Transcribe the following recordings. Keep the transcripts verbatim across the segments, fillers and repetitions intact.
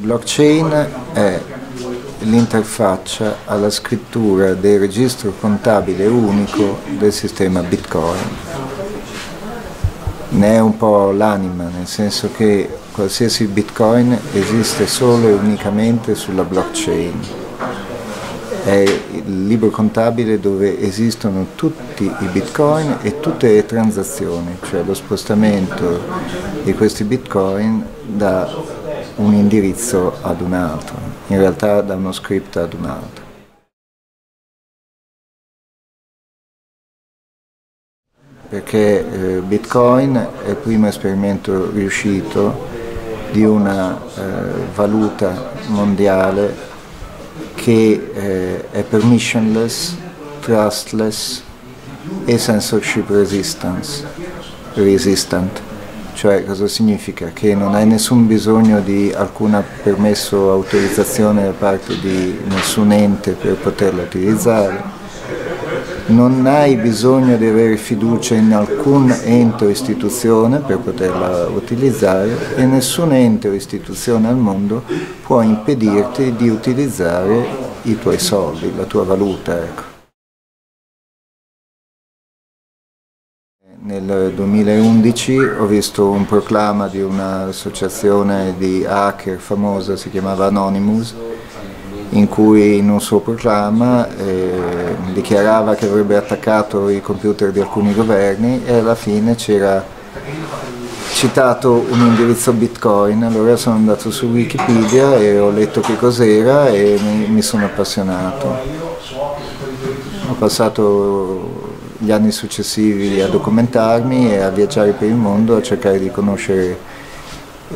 Blockchain è l'interfaccia alla scrittura del registro contabile unico del sistema Bitcoin. Ne è un po' l'anima, nel senso che qualsiasi Bitcoin esiste solo e unicamente sulla blockchain. È il libro contabile dove esistono tutti i Bitcoin e tutte le transazioni, cioè lo spostamento di questi Bitcoin da un indirizzo ad un altro, in realtà da uno script ad un altro. Perché eh, Bitcoin è il primo esperimento riuscito di una eh, valuta mondiale che eh, è permissionless, trustless e censorship resistance, resistant. Cioè, cosa significa? Che non hai nessun bisogno di alcuna permesso o autorizzazione da parte di nessun ente per poterla utilizzare, non hai bisogno di avere fiducia in alcun ente o istituzione per poterla utilizzare e nessun ente o istituzione al mondo può impedirti di utilizzare i tuoi soldi, la tua valuta, ecco. Nel duemilaundici ho visto un proclama di un'associazione di hacker famosa, si chiamava Anonymous, in cui in un suo proclama eh, dichiarava che avrebbe attaccato i computer di alcuni governi e alla fine c'era citato un indirizzo Bitcoin. Allora sono andato su Wikipedia e ho letto che cos'era e mi, mi sono appassionato. Ho passato gli anni successivi a documentarmi e a viaggiare per il mondo, a cercare di conoscere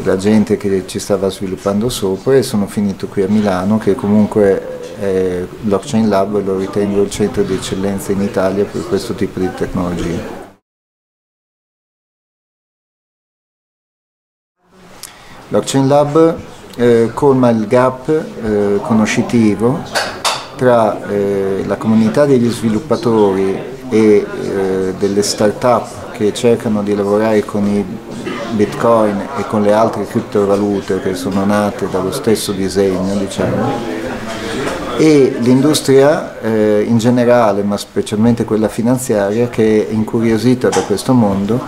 la gente che ci stava sviluppando sopra, e sono finito qui a Milano, che comunque è Blockchain Lab e lo ritengo il centro di eccellenza in Italia per questo tipo di tecnologie. Blockchain Lab eh, colma il gap eh, conoscitivo tra eh, la comunità degli sviluppatori e eh, delle start-up che cercano di lavorare con i bitcoin e con le altre criptovalute che sono nate dallo stesso disegno, diciamo, e l'industria eh, in generale, ma specialmente quella finanziaria, che è incuriosita da questo mondo,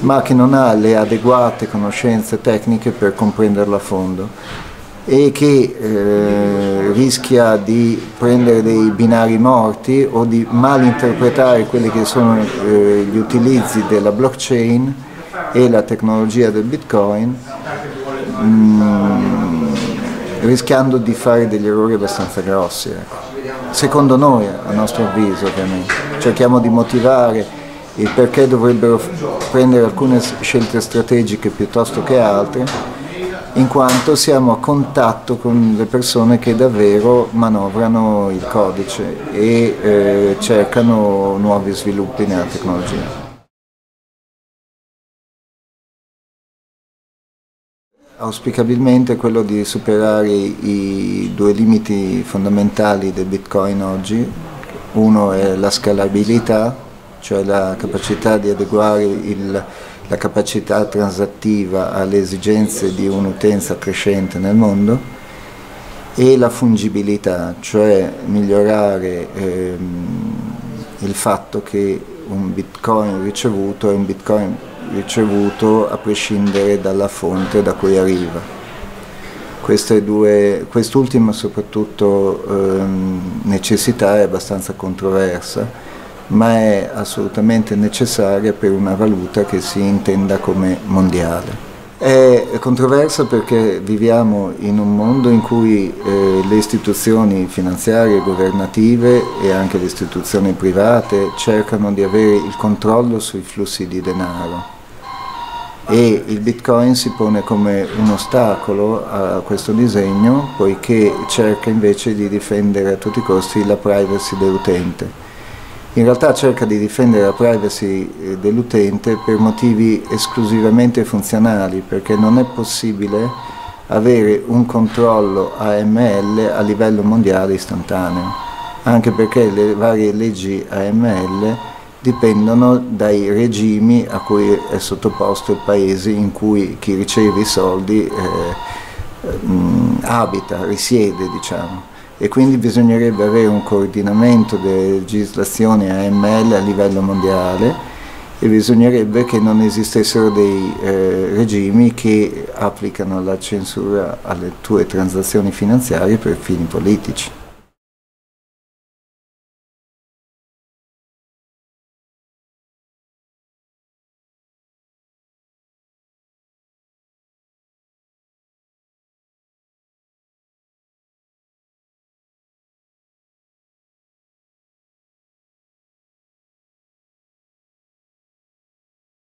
ma che non ha le adeguate conoscenze tecniche per comprenderlo a fondo e che eh, rischia di prendere dei binari morti o di malinterpretare quelli che sono eh, gli utilizzi della blockchain e la tecnologia del Bitcoin, mh, rischiando di fare degli errori abbastanza grossi, ecco. Secondo noi, a nostro avviso, ovviamente. Cerchiamo di motivare il perché dovrebbero prendere alcune scelte strategiche piuttosto che altre, in quanto siamo a contatto con le persone che davvero manovrano il codice e eh, cercano nuovi sviluppi nella tecnologia. Auspicabilmente quello di superare i due limiti fondamentali del Bitcoin oggi. Uno è la scalabilità, cioè la capacità di adeguare il la capacità transattiva alle esigenze di un'utenza crescente nel mondo, e la fungibilità, cioè migliorare ehm, il fatto che un bitcoin ricevuto è un bitcoin ricevuto a prescindere dalla fonte da cui arriva. Queste due, quest'ultima soprattutto ehm, necessità è abbastanza controversa, ma è assolutamente necessaria per una valuta che si intenda come mondiale. È controversa perché viviamo in un mondo in cui eh, le istituzioni finanziarie, governative e anche le istituzioni private cercano di avere il controllo sui flussi di denaro, e il Bitcoin si pone come un ostacolo a questo disegno, poiché cerca invece di difendere a tutti i costi la privacy dell'utente. In realtà cerca di difendere la privacy dell'utente per motivi esclusivamente funzionali, perché non è possibile avere un controllo A M L a livello mondiale istantaneo, anche perché le varie leggi A M L dipendono dai regimi a cui è sottoposto il paese in cui chi riceve i soldi eh, mh, abita, risiede, diciamo, e quindi bisognerebbe avere un coordinamento delle legislazioni A M L a livello mondiale, e bisognerebbe che non esistessero dei eh, regimi che applicano la censura alle tue transazioni finanziarie per fini politici.